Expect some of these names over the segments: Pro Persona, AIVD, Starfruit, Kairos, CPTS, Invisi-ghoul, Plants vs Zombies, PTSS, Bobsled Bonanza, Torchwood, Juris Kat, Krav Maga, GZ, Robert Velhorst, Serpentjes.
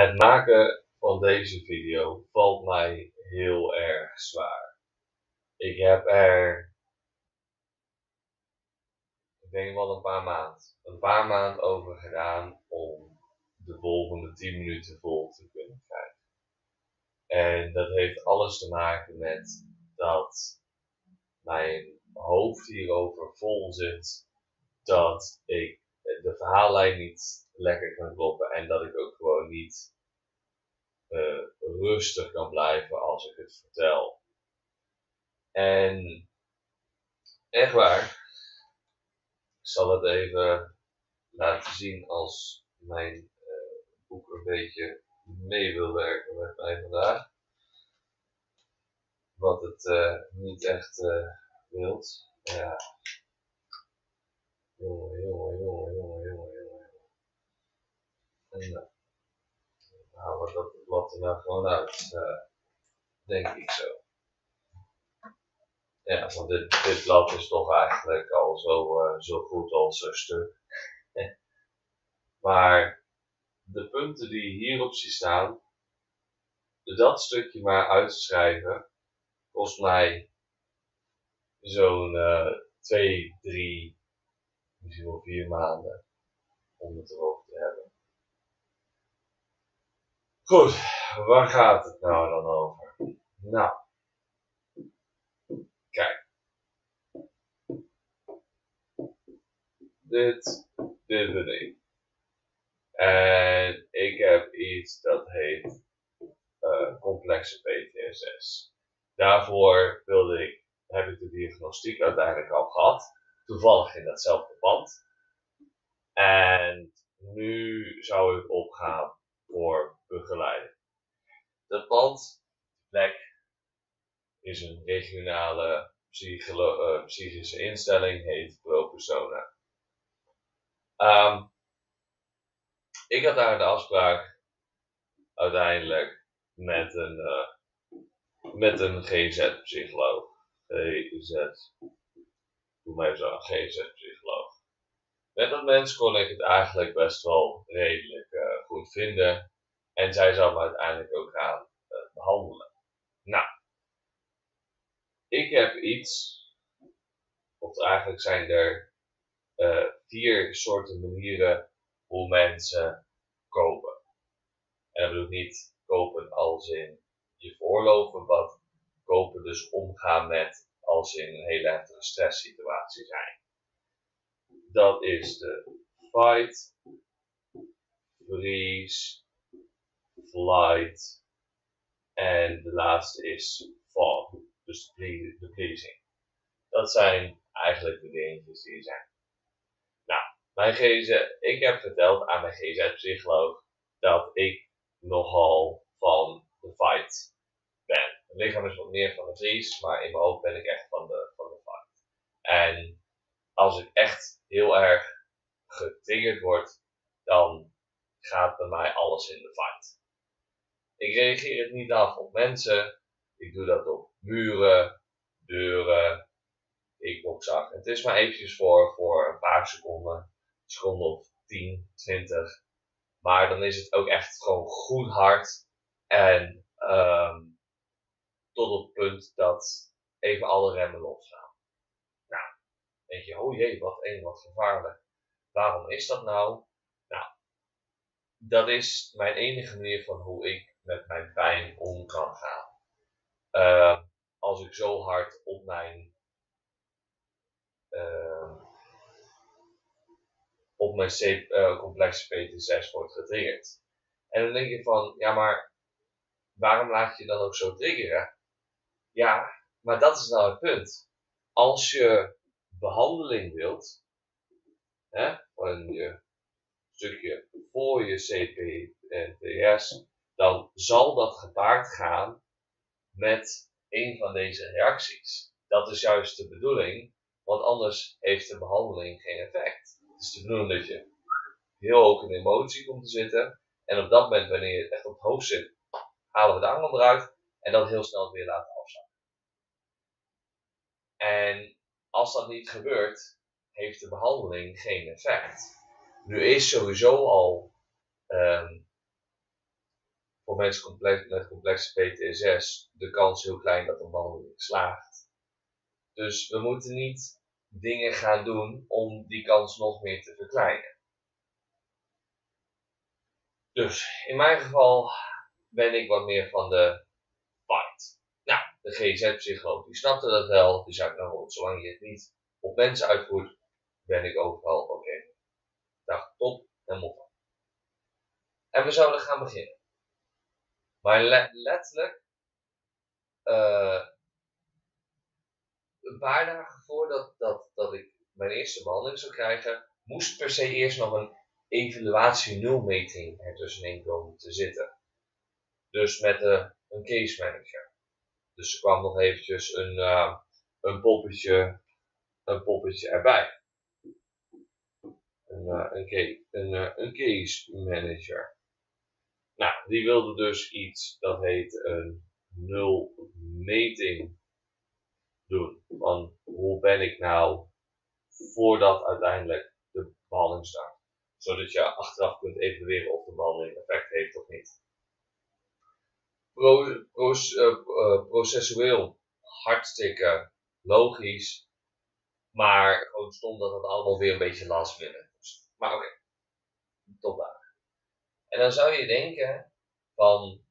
Het maken van deze video valt mij heel erg zwaar. Ik heb er, ik denk wel een paar maanden over gedaan om de volgende 10 minuten vol te kunnen krijgen. En dat heeft alles te maken met dat mijn hoofd hierover vol zit, dat ik de verhaallijn niet lekker kan kloppen en dat ik ook gewoon niet rustig kan blijven als ik het vertel. En echt waar, ik zal het even laten zien als mijn boek een beetje mee wil werken met mij vandaag. Wat het niet echt wilt. Ja. Jongen. En halen we dat blad er nou gewoon uit, denk ik zo. Ja, want dit blad is toch eigenlijk al zo goed als een stuk. Maar de punten die hierop zien staan, dat stukje maar uitschrijven, kost mij zo'n 2, 3, misschien wel 4 maanden om het erover te hebben. Goed, waar gaat het nou dan over? Nou, kijk. Dit ben ik. En ik heb iets dat heet complexe PTSS. Daarvoor heb ik de diagnostiek uiteindelijk al gehad. Toevallig in datzelfde pand. En nu zou ik opgaan voor begeleiding. Dat pand, de plek, is een regionale psychische instelling, heet Pro Persona. Ik had daar de afspraak uiteindelijk met een GZ-psycholoog. GZ-psycholoog. Met dat mens kon ik het eigenlijk best wel redelijk goed vinden. En zij zou me uiteindelijk ook gaan behandelen. Nou, ik heb iets, of eigenlijk zijn er 4 soorten manieren hoe mensen kopen. En dat bedoel ik niet kopen als in je veroorloven wat. Kopen dus omgaan met als in een hele heftige stresssituatie zijn. Dat is de fight, freeze, flight en de laatste is fawn, dus de pleasing. Dat zijn eigenlijk de dingetjes die er zijn. Nou, ik heb verteld aan mijn GZ-psycholoog dat ik nogal van de fight ben. Mijn lichaam is wat meer van de vries, maar in mijn hoofd ben ik echt van de fight. En als ik echt heel erg getriggerd word, dan gaat bij mij alles in de fight. Ik reageer het niet af op mensen. Ik doe dat op muren, deuren, ik bokzak. Het is maar eventjes voor een paar seconden, seconden of 10, 20. Maar dan is het ook echt gewoon goed hard en... tot op het punt dat even alle remmen losgaan. Nou, denk je, oh jee, wat gevaarlijk. Waarom is dat nou? Nou, dat is mijn enige manier van hoe ik met mijn pijn om kan gaan. Als ik zo hard op mijn complexe PTSS wordt getriggerd. En dan denk je van, ja maar, waarom laat je dan ook zo triggeren? Ja, maar dat is nou het punt. Als je behandeling wilt, hè, van je stukje voor je CPTS, dan zal dat gepaard gaan met een van deze reacties. Dat is juist de bedoeling, want anders heeft de behandeling geen effect. Het is de bedoeling dat je heel hoog in emotie komt te zitten en op dat moment, wanneer je echt op het hoofd zit, halen we de angel eruit en dan heel snel weer laten afzakken. En als dat niet gebeurt, heeft de behandeling geen effect. Nu is sowieso al voor mensen met complexe PTSS de kans heel klein dat een behandeling slaagt. Dus we moeten niet dingen gaan doen om die kans nog meer te verkleinen. Dus in mijn geval ben ik wat meer van de fight. Nou, de GZ-psycholoog die snapte dat wel, die zei nou, zolang je het niet op mensen uitvoert, ben ik overal oké. Dacht top en moppen. En we zouden gaan beginnen. Maar letterlijk, een paar dagen voordat dat ik mijn eerste behandeling zou krijgen, moest per se eerst nog een evaluatie-nulmeting ertussenin komen te zitten. Dus met een case manager. Dus er kwam nog eventjes een poppetje erbij. Een case manager. Nou, die wilde dus iets dat heet een nulmeting doen. Van hoe ben ik nou voordat uiteindelijk de behandeling start. Zodat je achteraf kunt evalueren of de behandeling effect heeft of niet. Processueel hartstikke logisch. Maar gewoon stom dat het allemaal weer een beetje last minute is. Maar oké, tot daar. En dan zou je denken van,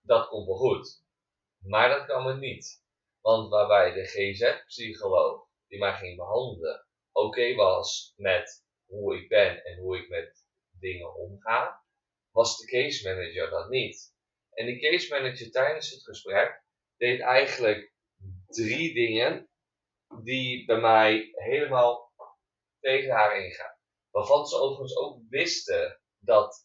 dat komt wel goed. Maar dat kan het niet. Want waarbij de GZ-psycholoog, die mij ging behandelen, oké was met hoe ik ben en hoe ik met dingen omga, was de case manager dat niet. En die case manager tijdens het gesprek deed eigenlijk drie dingen die bij mij helemaal tegen haar ingaan. Waarvan ze overigens ook wisten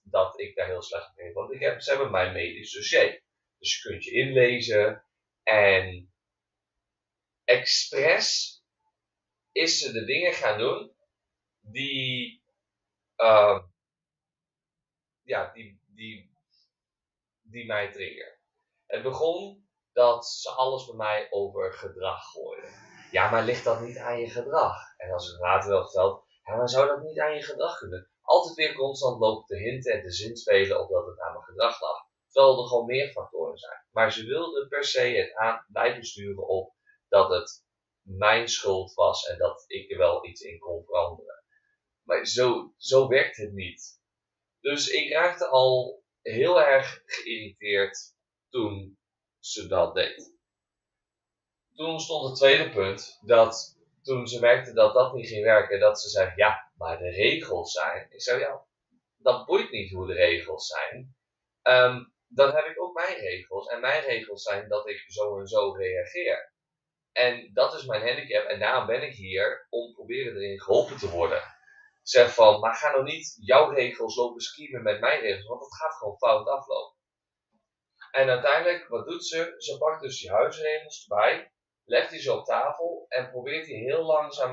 dat ik daar heel slecht mee was. Want ze hebben mijn medisch dossier. Dus je kunt je inlezen. En expres is ze de dingen gaan doen die mij triggeren. Het begon dat ze alles bij mij over gedrag gooiden. Ja, maar ligt dat niet aan je gedrag? En als ik later wel verteld, ja, maar zou dat niet aan je gedrag kunnen? Altijd weer constant lopen te hinten en te zinspelen op dat het aan mijn gedrag lag. Terwijl er gewoon meer factoren zijn. Maar ze wilden per se het aan blijven sturen op dat het mijn schuld was en dat ik er wel iets in kon veranderen. Maar zo werkt het niet. Dus ik raakte al heel erg geïrriteerd toen ze dat deed. Toen stond het tweede punt, dat toen ze merkte dat dat niet ging werken, dat ze zei, ja, maar de regels zijn. Ik zei, ja, dat boeit niet hoe de regels zijn. Dan heb ik ook mijn regels. En mijn regels zijn dat ik zo en zo reageer. En dat is mijn handicap. En daarom ben ik hier om proberen erin geholpen te worden. Zeg van, maar ga nou niet jouw regels lopen schiemen met mijn regels, want dat gaat gewoon fout aflopen. En uiteindelijk, wat doet ze? Ze pakt dus die huisregels erbij. Legt hij ze op tafel en probeert hij heel langzaam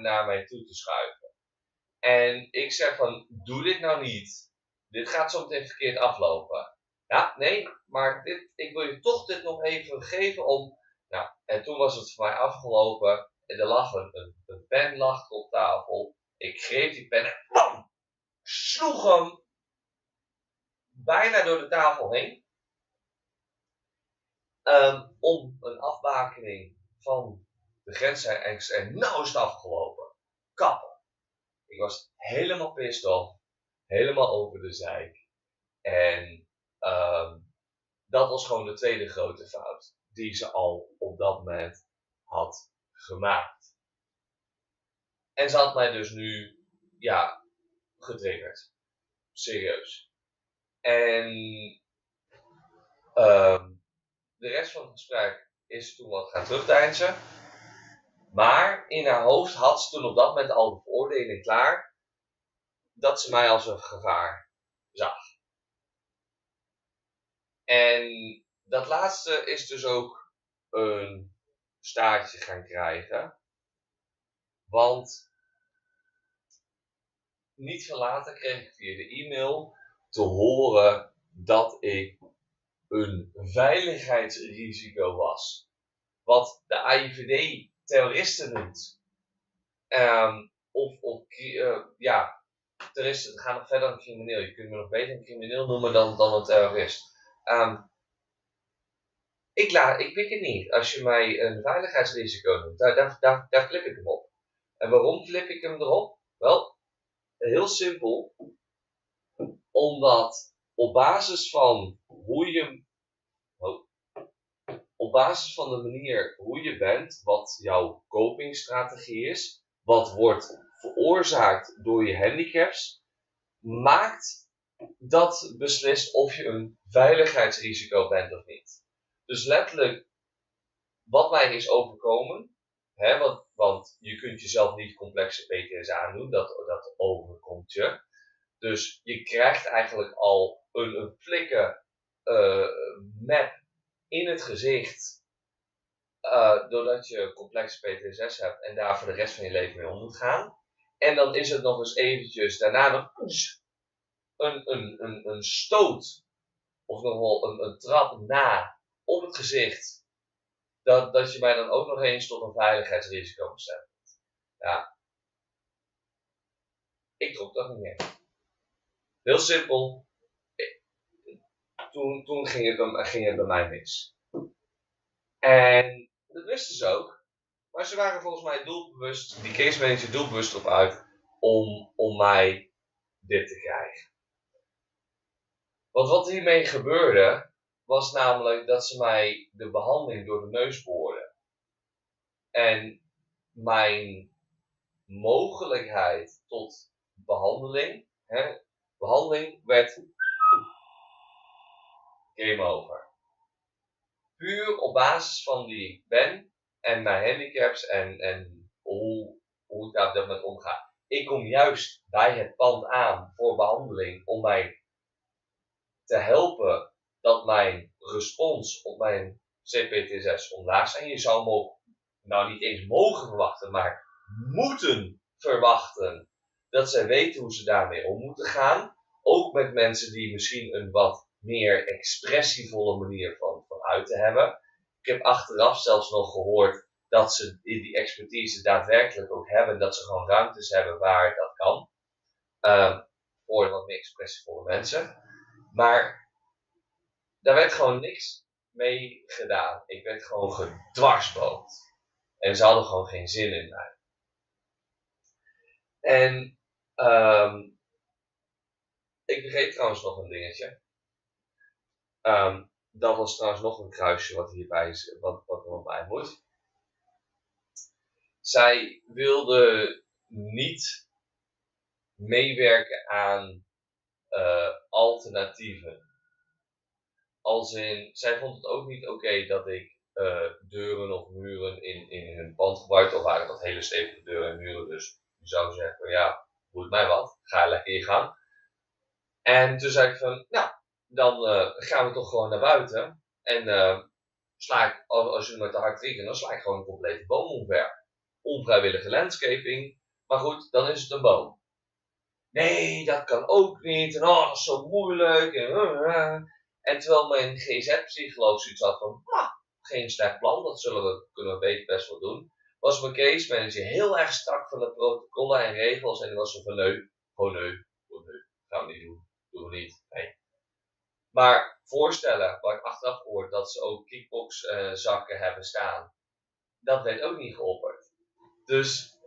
naar mij toe te schuiven. En ik zeg van, doe dit nou niet. Dit gaat zo meteen verkeerd aflopen. Ja, nee, maar ik wil je toch dit nog even geven om... Nou, en toen was het voor mij afgelopen. En er lag een pen lag op tafel. Ik greep die pen en bam! Sloeg hem bijna door de tafel heen. Om een afbakening van de grensangst en nou is het afgelopen. Kappen. Ik was helemaal pissed off. Helemaal over de zeik. En dat was gewoon de tweede grote fout die ze al op dat moment had gemaakt. En ze had mij dus nu, ja, getriggerd. Serieus. En de rest van het gesprek is toen wat gaan terugdeinzen. Maar in haar hoofd had ze toen op dat moment al de veroordeling klaar. Dat ze mij als een gevaar zag. En dat laatste is dus ook een staartje gaan krijgen. Want niet veel later kreeg ik via de e-mail te horen dat ik een veiligheidsrisico was. Wat de AIVD terroristen noemt. Of terroristen gaan nog verder dan crimineel. Je kunt me nog beter een crimineel noemen dan een terrorist. Ik pik het niet als je mij een veiligheidsrisico noemt. Daar klip ik hem op. En waarom klip ik hem erop? Wel, heel simpel. Omdat op basis van hoe je... Op basis van de manier hoe je bent, wat jouw copingstrategie is, wat wordt veroorzaakt door je handicaps, maakt dat beslist of je een veiligheidsrisico bent of niet. Dus letterlijk, wat mij is overkomen, hè, want je kunt jezelf niet complexe PTSS aandoen, dat overkomt je. Dus je krijgt eigenlijk al een flikken map in het gezicht, doordat je complexe PTSS hebt en daar voor de rest van je leven mee om moet gaan. En dan is het nog eens eventjes daarna nog een stoot of nog wel een trap na op het gezicht, dat je mij dan ook nog eens tot een veiligheidsrisico bestemt. Ja, ik trok dat niet meer. Heel simpel. Toen ging het bij mij mis. En dat wisten ze ook. Maar ze waren volgens mij doelbewust, die case manager doelbewust op uit, om mij dit te krijgen. Want wat hiermee gebeurde, was namelijk dat ze mij de behandeling door de neus boorden. En mijn mogelijkheid tot behandeling, werd... game over. Puur op basis van wie ik ben en mijn handicaps en hoe ik daar met omga. Ik kom juist bij het pand aan voor behandeling om mij te helpen dat mijn respons op mijn CPTS omlaag zijn. Je zou niet eens mogen verwachten, maar moeten verwachten dat zij weten hoe ze daarmee om moeten gaan. Ook met mensen die misschien een wat meer expressievolle manier van uit te hebben. Ik heb achteraf zelfs nog gehoord dat ze die expertise daadwerkelijk ook hebben, dat ze gewoon ruimtes hebben waar dat kan. Voor wat meer expressievolle mensen. Maar daar werd gewoon niks mee gedaan. Ik werd gewoon gedwarsboomd. En ze hadden gewoon geen zin in mij. En ik vergeet trouwens nog een dingetje. Dat was trouwens nog een kruisje wat hierbij is, wat er nog bij moet. Zij wilde niet meewerken aan alternatieven. Als in, zij vond het ook niet oké dat ik deuren of muren in hun pand gebruikte. Of waren dat hele stevige deuren en muren. Dus je zou zeggen, ja, doet mij wat. Ga lekker in gaan. En toen zei ik van, nou. Dan gaan we toch gewoon naar buiten. En sla ik, als jullie me te hard trekken, dan sla ik gewoon een complete boom omver. Onvrijwillige landscaping. Maar goed, dan is het een boom. Nee, dat kan ook niet. En oh, dat is zo moeilijk. En terwijl mijn GZ-psycholoog zoiets had van, geen slecht plan, dat kunnen we beter best wel doen. Was mijn case manager heel erg strak van de protocollen en regels. En die was zo van, nee, gaan we niet doen. Doen we niet. Nee. Maar voorstellen, waar ik achteraf hoor dat ze ook kickboxzakken hebben staan, dat werd ook niet geopperd. Dus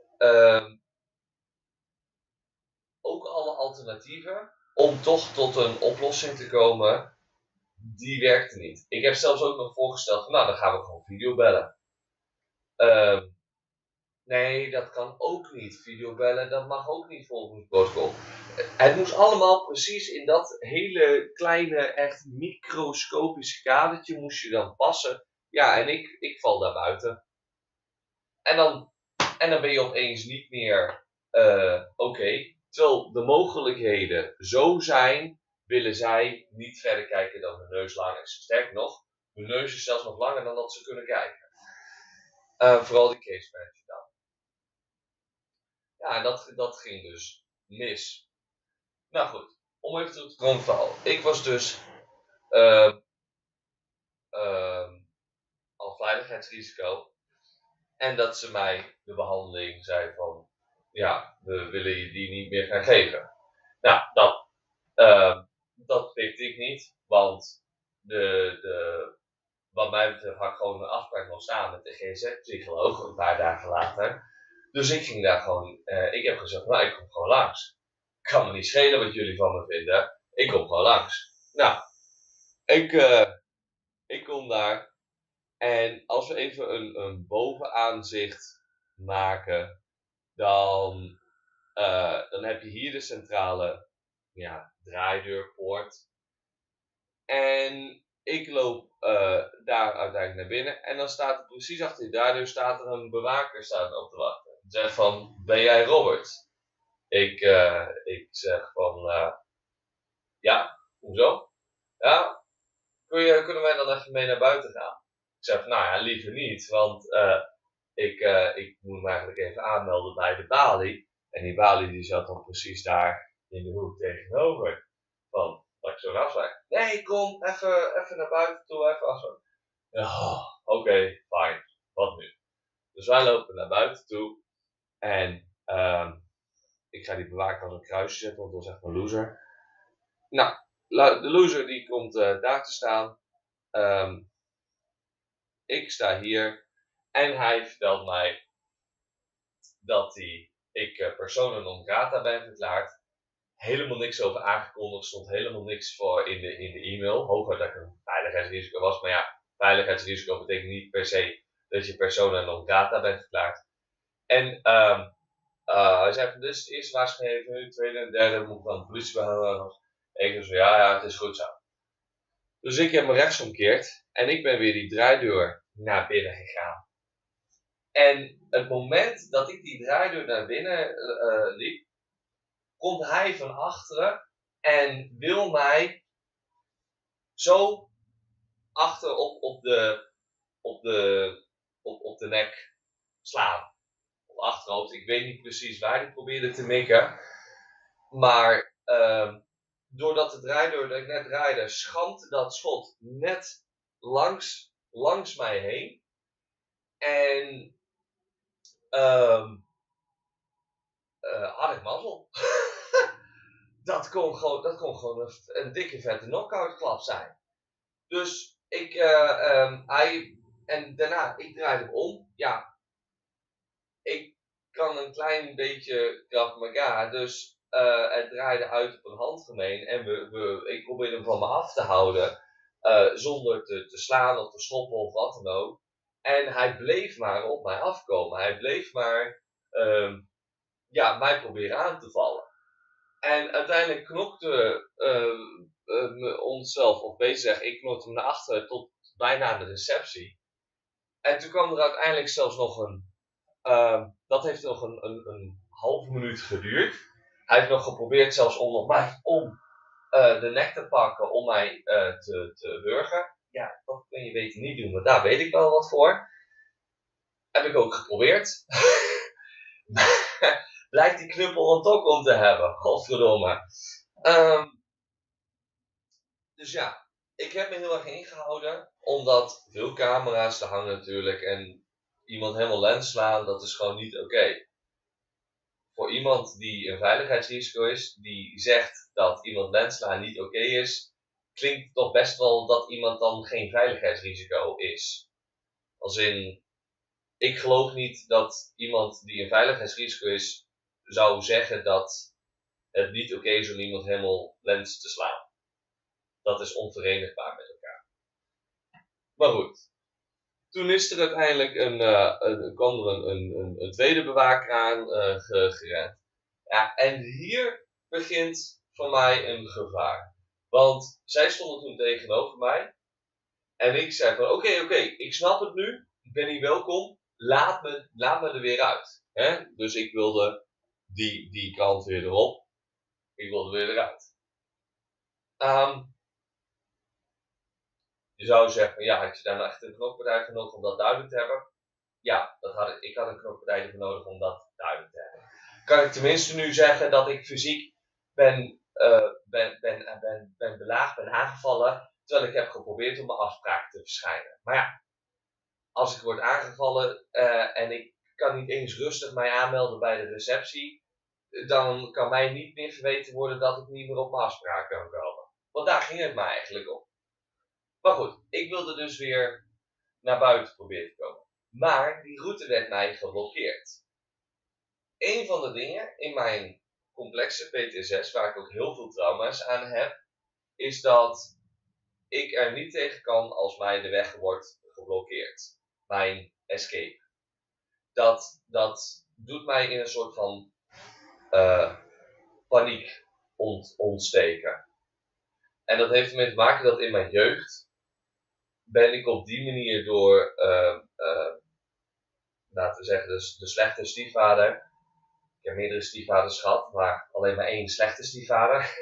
ook alle alternatieven om toch tot een oplossing te komen, die werkte niet. Ik heb zelfs ook nog voorgesteld van, nou dan gaan we gewoon videobellen. Nee, dat kan ook niet. Videobellen, dat mag ook niet volgens het protocol. Het moest allemaal precies in dat hele kleine, echt microscopische kadertje moest je dan passen. Ja, en ik val daar buiten. En dan ben je opeens niet meer oké. Terwijl de mogelijkheden zo zijn, willen zij niet verder kijken dan hun neus lang is. Sterker nog, hun neus is zelfs nog langer dan dat ze kunnen kijken. Vooral die case manager dan. Ja, en dat ging dus mis. Nou goed, om even terug te komen van het verhaal. Ik was dus al veiligheidsrisico. En dat ze mij de behandeling zei van, ja, we willen je die niet meer gaan geven. Nou, dat weet ik niet, want wat mij betreft had ik gewoon een afspraak nog samen met de GZ-psycholoog een paar dagen later. Dus ik ging daar gewoon, ik heb gezegd, nou ik kom gewoon langs. Ik kan me niet schelen wat jullie van me vinden, ik kom gewoon langs. Nou, ik kom daar en als we even een bovenaanzicht maken, dan heb je hier de centrale draaideurpoort. En ik loop daar uiteindelijk naar binnen en dan staat er precies achter die draaideur staat er een bewaker op te wachten. Die zegt van, ben jij Robert? Ik zeg van, ja, hoezo? Ja, kunnen wij dan even mee naar buiten gaan? Ik zeg van, nou ja, liever niet, want ik moet me eigenlijk even aanmelden bij de balie. En die balie die zat dan precies daar in de hoek tegenover. Van, dat ik zo'n afspraak. Nee, kom, even naar buiten toe, even afspraak. Oh, oké, fijn, wat nu? Dus wij lopen naar buiten toe. En ik ga die bewaker als een kruisje zetten, want dat is echt een loser. Nou, de loser die komt daar te staan. Ik sta hier. En hij vertelt mij dat ik persona non grata ben verklaard. Helemaal niks over aangekondigd, stond helemaal niks voor in de e-mail. Hooguit dat ik een veiligheidsrisico was, maar ja, veiligheidsrisico betekent niet per se dat je persona non grata bent verklaard. En hij zei van, dit is het eerste waarschuwing, het tweede en derde moet ik dan de politie behandelen. En ik dacht zo, ja, het is goed zo. Dus ik heb me rechtsomkeerd en ik ben weer die draaideur naar binnen gegaan. En het moment dat ik die draaideur naar binnen liep, komt hij van achteren en wil mij zo achter op de nek slaan. Op achterhoofd. Ik weet niet precies waar hij probeerde te mikken. Maar doordat de draaideur dat ik net draaide, schamte dat schot net langs mij heen. En had ik mazzel. Dat kon gewoon een dikke vette knockout klap zijn. Dus ik draai hem om. Ja, ik kan een klein beetje Krav Maga, dus het draaide uit op een handgemeen en ik probeerde hem van me af te houden zonder te slaan of te schoppen of wat dan ook. En hij bleef maar op mij afkomen. Hij bleef maar mij proberen aan te vallen. En uiteindelijk knokte onszelf, of beter gezegd, ik knokte hem naar achteren tot bijna de receptie. En toen kwam er uiteindelijk zelfs nog dat heeft nog een halve minuut geduurd. Hij heeft nog geprobeerd zelfs om mij om de nek te pakken, om mij te wurgen. Ja, dat kun je beter niet doen, maar daar weet ik wel wat voor. Heb ik ook geprobeerd. Blijkt die knuppel een tok om te hebben. Godverdomme. Dus ja, ik heb me heel erg ingehouden. Omdat veel camera's te hangen natuurlijk. En iemand helemaal lens slaan, dat is gewoon niet oké. Voor iemand die een veiligheidsrisico is, die zegt dat iemand lens slaan niet oké is, klinkt toch best wel dat iemand dan geen veiligheidsrisico is. Als in, ik geloof niet dat iemand die een veiligheidsrisico is, zou zeggen dat het niet oké is om iemand helemaal lens te slaan. Dat is onverenigbaar met elkaar. Maar goed. Toen is er uiteindelijk kwam er een tweede bewaker aan gerend. Ja, en hier begint voor mij een gevaar. Want zij stonden toen tegenover mij. En ik zei van oké, ik snap het nu. Ik ben hier welkom. Laat me er weer uit. Hè? Dus ik wilde die kant weer erop. Ik wilde weer eruit. Je zou zeggen, ja, had je daar nou echt een knokpartij voor nodig om dat duidelijk te hebben? Ja, ik had een knokpartij ervoor nodig om dat duidelijk te hebben. Kan ik tenminste nu zeggen dat ik fysiek ben belaagd, ben aangevallen, terwijl ik heb geprobeerd om mijn afspraak te verschijnen. Maar ja, als ik word aangevallen en ik kan niet eens rustig mij aanmelden bij de receptie, dan kan mij niet meer verweten worden dat ik niet meer op mijn afspraak kan komen. Want daar ging het mij eigenlijk om. Maar goed, ik wilde dus weer naar buiten proberen te komen. Maar die route werd mij geblokkeerd. Een van de dingen in mijn complexe PTSS, waar ik ook heel veel trauma's aan heb, is dat ik er niet tegen kan als mij de weg wordt geblokkeerd. Mijn escape. Dat doet mij in een soort van paniek ontsteken. En dat heeft ermee te maken dat in mijn jeugd ben ik op die manier door, laten we zeggen, de slechte stiefvader. Ik heb meerdere stiefvaders gehad, maar alleen maar één slechte stiefvader.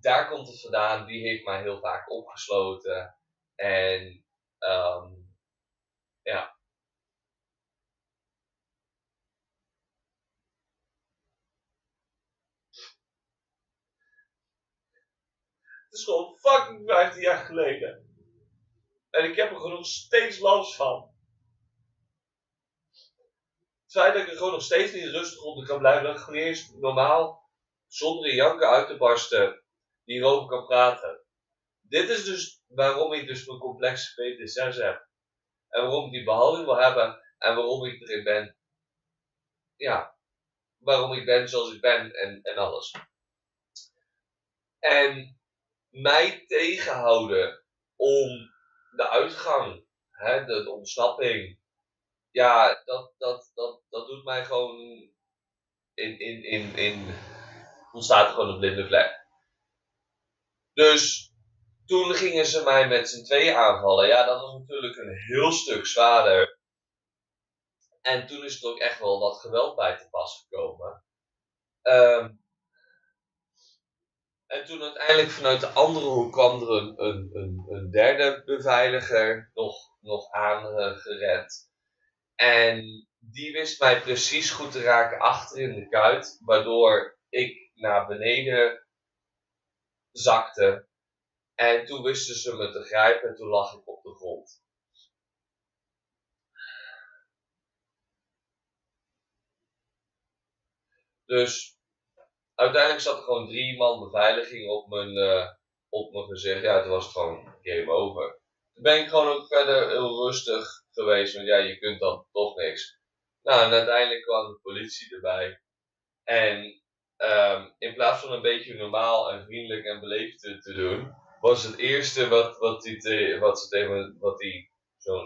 Daar komt het vandaan, die heeft mij heel vaak opgesloten. En ja. Het is gewoon fucking 15 jaar geleden. En ik heb er gewoon nog steeds last van. Het feit dat ik er gewoon nog steeds niet rustig onder kan blijven. Dat ik gewoon eens normaal, zonder janken uit te barsten, hierover kan praten. Dit is dus waarom ik dus mijn complexe PTSS heb. En waarom ik die behandeling wil hebben. En waarom ik erin ben. Ja. Waarom ik ben zoals ik ben. En alles. En mij tegenhouden om de uitgang, hè, de ontsnapping, ja, dat doet mij gewoon, ontstaat er gewoon een blinde vlek. Dus toen gingen ze mij met z'n tweeën aanvallen, ja, dat was natuurlijk een heel stuk zwaarder. En toen is er ook echt wel wat geweld bij te pas gekomen. En toen uiteindelijk vanuit de andere hoek kwam er een derde beveiliger nog aangerend. En die wist mij precies goed te raken achter in de kuit, waardoor ik naar beneden zakte. En toen wisten ze me te grijpen en toen lag ik op de grond. Dus uiteindelijk zat er gewoon 3 man beveiliging op mijn gezicht. Ja, toen was het gewoon game over. Toen ben ik gewoon ook verder heel rustig geweest. Want ja, je kunt dan toch niks. Nou, en uiteindelijk kwam de politie erbij. En in plaats van een beetje normaal en vriendelijk en beleefd te doen, was het eerste wat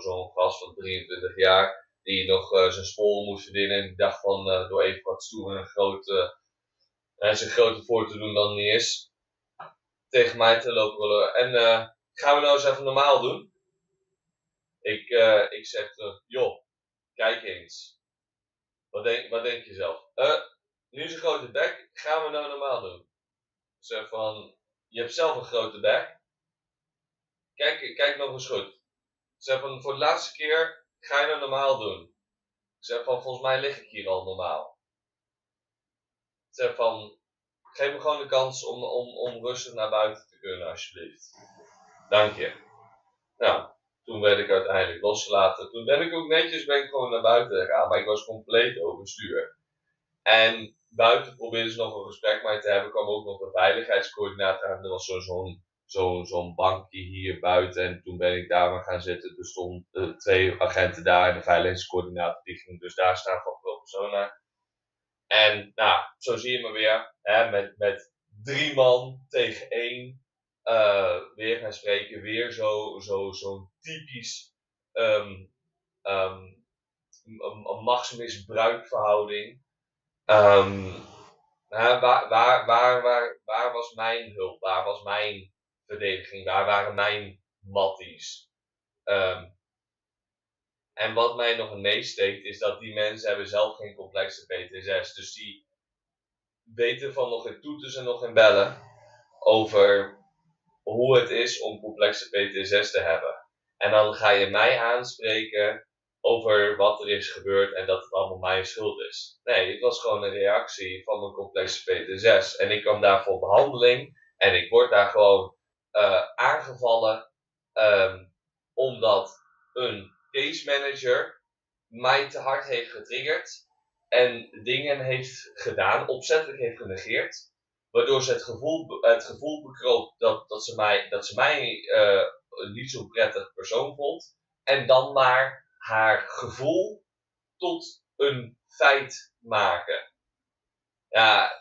zo'n gast van 23 jaar, die nog zijn school moest verdienen. En die dacht van, door even wat stoer en een grote, hij is een groter voor te doen dan niet is. Tegen mij te lopen. En gaan we nou eens even normaal doen? Ik zeg terug, joh, kijk eens. Wat denk je zelf? Nu is een grote bek, gaan we nou normaal doen? Ik zeg van, je hebt zelf een grote bek. Kijk nog eens goed. Ik zeg van, voor de laatste keer ga je nou normaal doen. Ik zeg van, volgens mij lig ik hier al normaal. Zeg van, geef me gewoon de kans om rustig naar buiten te kunnen, alsjeblieft. Dank je. Nou, toen werd ik uiteindelijk losgelaten. Toen ben ik ook netjes gewoon naar buiten gegaan, maar ik was compleet overstuur. En buiten probeerden ze nog een gesprek mee te hebben. Kwam ook nog een veiligheidscoördinator aan. Er was zo'n bankje hier buiten en toen ben ik daar maar gaan zitten. Er stonden 2 agenten daar en de veiligheidscoördinator die ging dus daar staan van Pro Persona. En nou, zo zie je me weer, hè, met 3 man tegen 1 weer gaan spreken. Weer zo'n typisch een machtsmisbruikverhouding. Waar was mijn hulp? Waar was mijn verdediging? Waar waren mijn matties? En wat mij nog meesteekt is dat die mensen hebben zelf geen complexe PTSS. Dus die weten van nog geen toeters en nog geen bellen over hoe het is om complexe PTSS te hebben. En dan ga je mij aanspreken over wat er is gebeurd en dat het allemaal mijn schuld is. Nee, het was gewoon een reactie van mijn complexe PTSS. En ik kwam daarvoor behandeling en ik word daar gewoon aangevallen omdat een case manager mij te hard heeft getriggerd en dingen heeft gedaan, opzettelijk heeft genegeerd, waardoor ze het gevoel bekroop dat ze mij een niet zo prettig persoon vond, en dan maar haar gevoel tot een feit maken. Ja,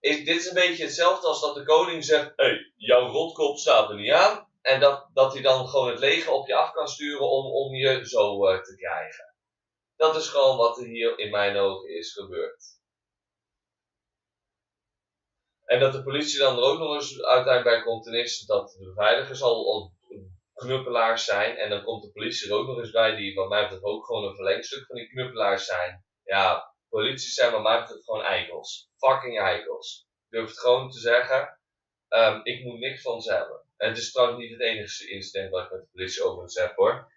dit is een beetje hetzelfde als dat de koning zegt, hey, jouw rotkop staat er niet aan, en dat hij dan gewoon het leger op je af kan sturen om je zo te krijgen. Dat is gewoon wat er hier in mijn ogen is gebeurd. En dat de politie dan er ook nog eens uiteindelijk bij komt, ten eerste dat de beveiligers al knuppelaars zijn. En dan komt de politie er ook nog eens bij, die wat mij betreft ook gewoon een verlengstuk van die knuppelaars zijn. Ja, politie zijn wat mij betreft gewoon eikels. Fucking eikels. Ik durf het gewoon te zeggen, ik moet niks van ze hebben. En het is trouwens niet het enige incident wat ik met de politie overigens heb hoor.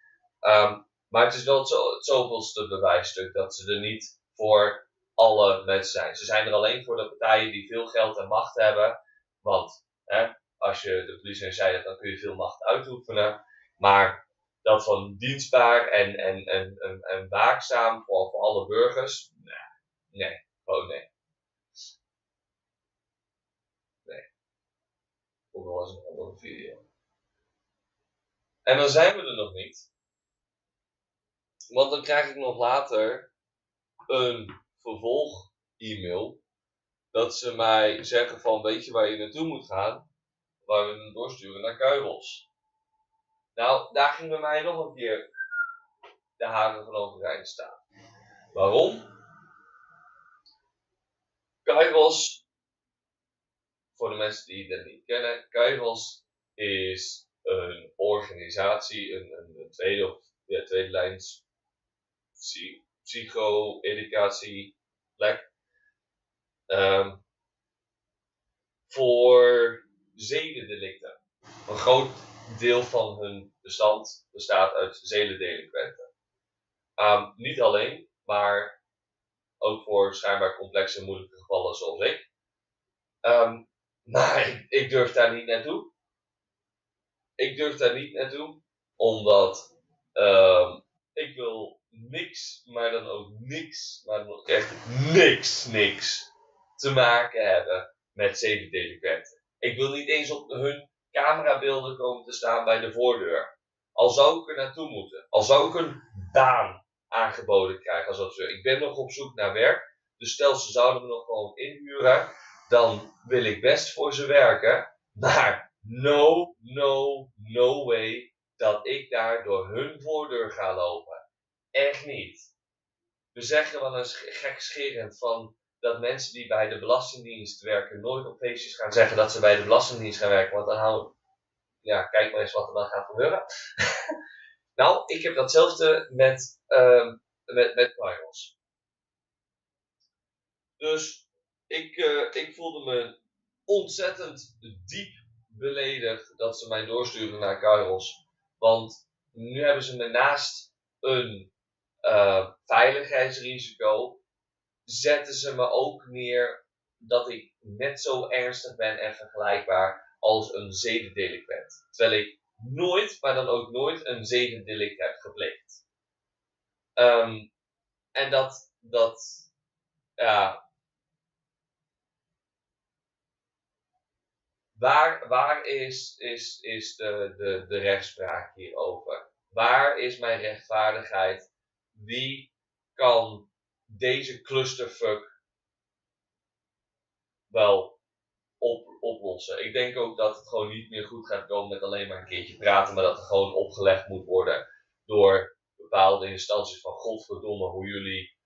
Maar het is wel het zoveelste bewijsstuk dat ze er niet voor alle mensen zijn. Ze zijn er alleen voor de partijen die veel geld en macht hebben. Want als je de politie in zijde hebt, dan kun je veel macht uitoefenen. Maar dat van dienstbaar en waakzaam voor alle burgers, nee, gewoon nee. Nee. Komt nog eens een andere video. En dan zijn we er nog niet. Want dan krijg ik nog later een vervolg-e-mail, dat ze mij zeggen van, weet je waar je naartoe moet gaan, waar we hem doorsturen naar Kairos. Nou, daar ging bij mij nog een keer de haren van overeind staan. Waarom? Kairos, voor de mensen die dat niet kennen, Kairos is een organisatie, een tweede of ja, tweede lijns psycho-educatie plek voor zedendelicten. Een groot deel van hun bestand bestaat uit zedendelinquenten. Niet alleen, maar ook voor schijnbaar complexe en moeilijke gevallen zoals ik. Maar ik durf daar niet naartoe. Ik durf daar niet naartoe, omdat ik wil niks, maar dan ook niks, maar dan ook echt niks te maken hebben met CPTS. Ik wil niet eens op hun camerabeelden komen te staan bij de voordeur. Al zou ik er naartoe moeten. Al zou ik een baan aangeboden krijgen als adviseur. Ik ben nog op zoek naar werk. Dus stel ze zouden me nog gewoon inhuren, dan wil ik best voor ze werken. Maar no way dat ik daar door hun voordeur ga lopen. Echt niet. We zeggen wel eens gekscherend van dat mensen die bij de Belastingdienst werken nooit op feestjes gaan zeggen dat ze bij de Belastingdienst gaan werken. Want dan houden, ja, kijk maar eens wat er dan gaat gebeuren. Nou, ik heb datzelfde met Kairos. Dus ik voelde me ontzettend diep beledigd dat ze mij doorsturen naar Kairos. Want nu hebben ze me naast een veiligheidsrisico zetten ze me ook neer dat ik net zo ernstig ben en vergelijkbaar als een zedendelinquent. Terwijl ik nooit, maar dan ook nooit, een zedendelict heb gepleegd. En waar is de rechtspraak hierover? Waar is mijn rechtvaardigheid? Wie kan deze clusterfuck wel oplossen? Ik denk ook dat het gewoon niet meer goed gaat komen met alleen maar een keertje praten, maar dat het gewoon opgelegd moet worden door bepaalde instanties van godverdomme hoe jullie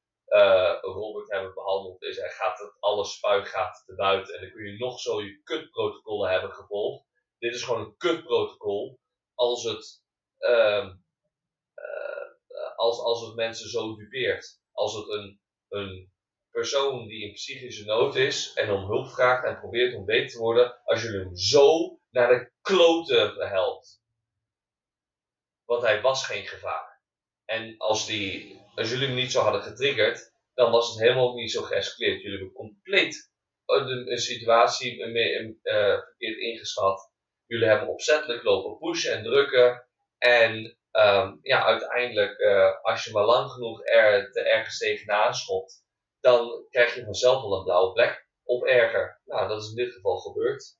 Robert hebben behandeld is en gaat het alles spuik gaat te buiten en dan kun je nog zo je kutprotocollen hebben gevolgd. Dit is gewoon een kutprotocol als het als het mensen zo dupeert. Als het een persoon die in psychische nood is en om hulp vraagt en probeert om beter te worden, als jullie hem zo naar de kloten helpt. Want hij was geen gevaar. En als jullie hem niet zo hadden getriggerd, dan was het helemaal niet zo geëscaleerd. Jullie hebben compleet een situatie verkeerd ingeschat. Jullie hebben opzettelijk lopen pushen en drukken. En ja, uiteindelijk, als je maar lang genoeg ergens tegenaan schopt, dan krijg je vanzelf wel een blauwe plek. Of erger. Nou, dat is in dit geval gebeurd.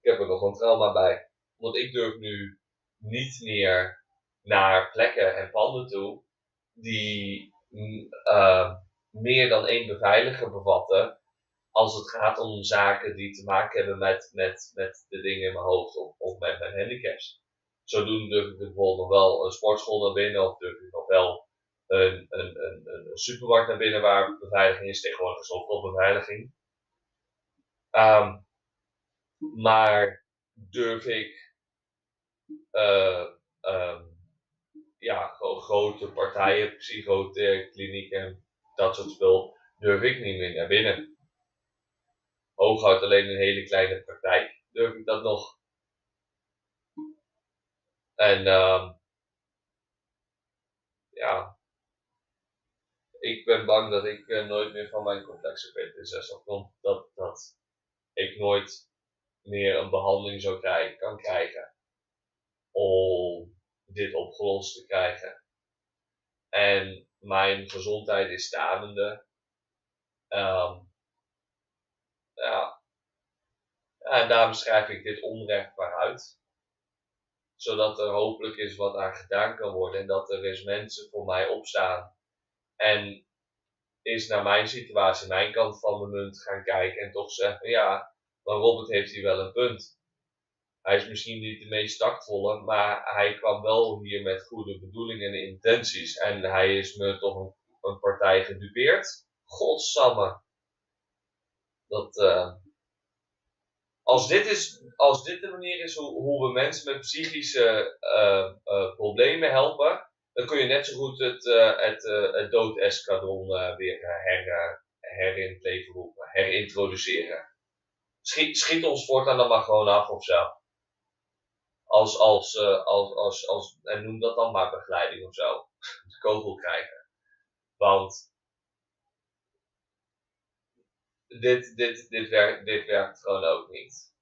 Ik heb er nog een trauma bij. Want ik durf nu niet meer naar plekken en panden toe die meer dan één beveiliger bevatten. Als het gaat om zaken die te maken hebben met de dingen in mijn hoofd of met mijn handicaps. Zodoende durf ik bijvoorbeeld nog wel een sportschool naar binnen, of durf ik nog wel een supermarkt naar binnen waar beveiliging is. Tegenwoordig is ook wel beveiliging. Maar durf ik grote partijen, psychoklinieken, dat soort spul, durf ik niet meer naar binnen. Hooguit alleen een hele kleine praktijk durf ik dat nog. En ik ben bang dat ik nooit meer van mijn complexe PTSS afkom. Dat ik nooit meer een behandeling kan krijgen om dit opgelost te krijgen. En mijn gezondheid is staande. En daarom schrijf ik dit onrechtbaar uit. Zodat er hopelijk eens wat aan gedaan kan worden. En dat er eens mensen voor mij opstaan. En eens naar mijn situatie, mijn kant van de munt gaan kijken. En toch zeggen, ja, maar Robert heeft hier wel een punt. Hij is misschien niet de meest tactvolle. Maar hij kwam wel hier met goede bedoelingen en intenties. En hij is me toch een partij gedupeerd. Godsamme. Dat... Als dit de manier is hoe we mensen met psychische problemen helpen, dan kun je net zo goed het doodeskadron weer in het leven roepen, herintroduceren. Schiet ons voortaan dan maar gewoon af of zo. En noem dat dan maar begeleiding of zo. De kogel krijgen. Want... Dit werkt gewoon ook niet.